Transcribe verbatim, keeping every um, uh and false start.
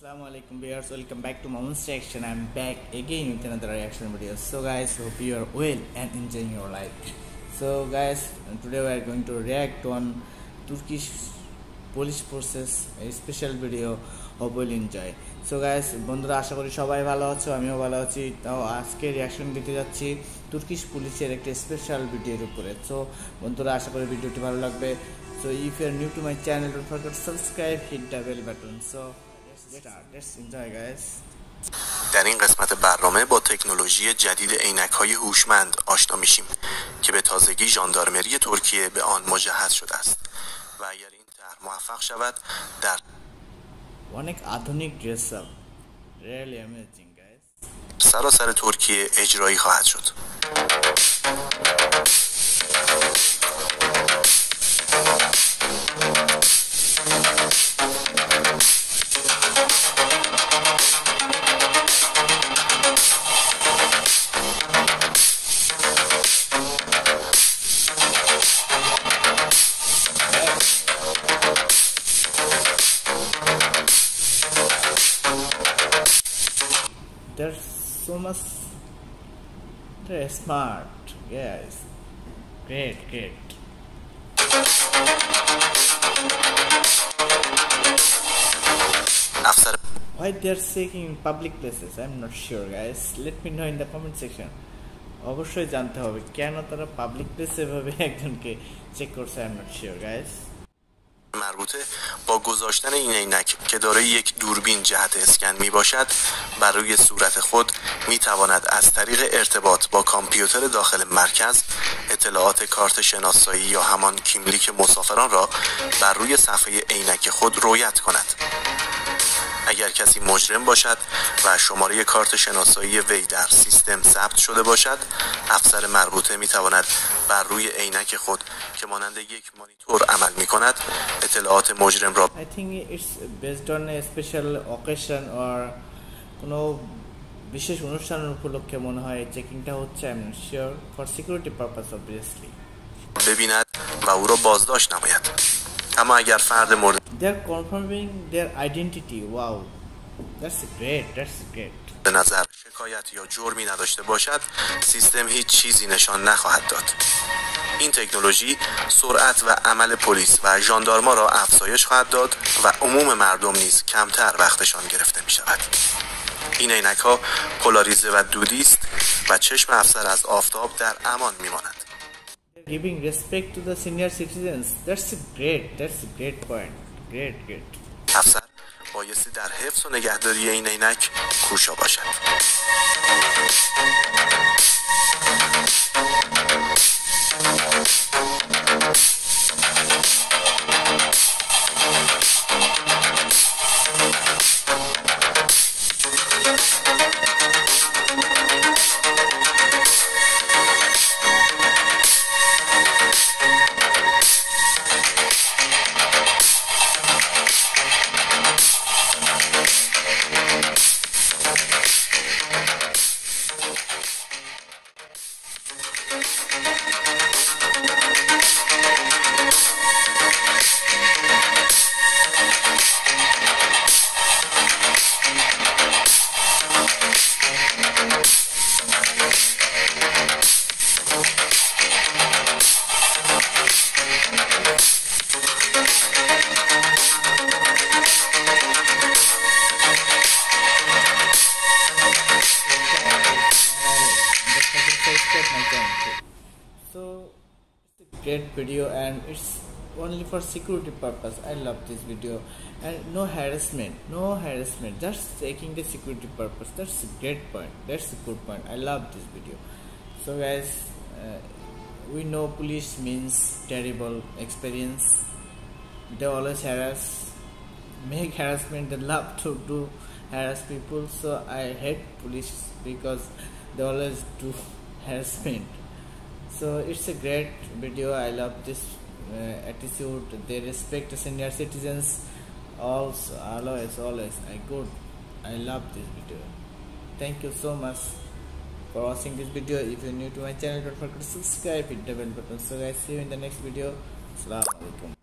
Assalamualaikum viewers, welcome back to Mom's Reaction. I'm back again with another reaction video. So guys, hope you are well and enjoying your life. So guys, today we are going to react on Turkish police forces a special video. Hope you'll enjoy. So guys, বন্ধুরা আশা করি সবাই ভালো আছো, আমিও ভালো আছি। তাও আজকে রিঅ্যাকশন দিতে যাচ্ছি তুর্কিশ পুলিশের একটা স্পেশাল ভিডিওর উপরে। সো বন্ধুরা আশা করি ভিডিওটি ভালো লাগবে। So if you are new to my channel, don't forget to subscribe, hit the bell button. So let's start. Let's enjoy, guys. در این قسمت برنامه با تکنولوژی جدید عینک‌های هوشمند آشنا میشیم که به تازگی ژاندارمری ترکیه به آن مجهز شده است و اگر این طرح موفق شود در one آدونیک dress up really amazing guys سراسر ترکیه اجرایی خواهد شد. They're so much they're smart, yes. Great, great. After why they're seeking in public places, I'm not sure guys. Let me know in the comment section. অবশ্যই জানতে হবে কেন তারা public প্লেসে এভাবে একজনকে check করছে, I'm not sure guys. مربوطه با گذاشتن این عینک که دارای یک دوربین جهت اسکن می باشد بر روی صورت خود می تواند از طریق ارتباط با کامپیوتر داخل مرکز اطلاعات کارت شناسایی یا همان کیملیک مسافران را بر روی صفحه عینک خود رویت کند. اگر کسی مجرم باشد و شماره کارت شناسایی وی در سیستم ثبت شده باشد، افسر مربوطه می تواند بر روی عینک خود که مانند یک مانیتور عمل می کند اطلاعات مجرم را I think it's based on a special occasion or কোনো বিশেষ অনুষ্ঠানের উপলক্ষে মনে হয় চেকিংটা হচ্ছে, I'm not sure for security purpose obviously ببیند و او را بازداشت نماید. اما اگر فرد مورد they're confirming their identity. Wow, that's great, that's great. به نظر شکایت یا جرمی نداشته باشد سیستم هیچ چیزی نشان نخواهد داد. این تکنولوژی سرعت و عمل پلیس و ژاندارما را افزایش خواهد داد و عموم مردم نیز کمتر وقتشان گرفته می شود. این عینک‌ها پولاریزه و دودی است و چشم افسر از آفتاب در امان می ماند. Giving respect to the senior citizens. That's great. That's a great point. Great, great. افسر بایستی در حفظ و نگهداری این عینک کوشا باشد. So it's a great video and it's only for security purpose. I love this video and no harassment, no harassment, just taking the security purpose. That's a great point, that's a good point. I love this video. So guys, uh, we know police means terrible experience. They always harass, make harassment, they love to do harass people. So I hate police because they always do harassment. So it's a great video. I love this uh, attitude. They respect the senior citizens. Also, always, always. I good. I love this video. Thank you so much for watching this video. If you're new to my channel, don't forget to subscribe, hit the bell button. So guys, see you in the next video. Assalamualaikum.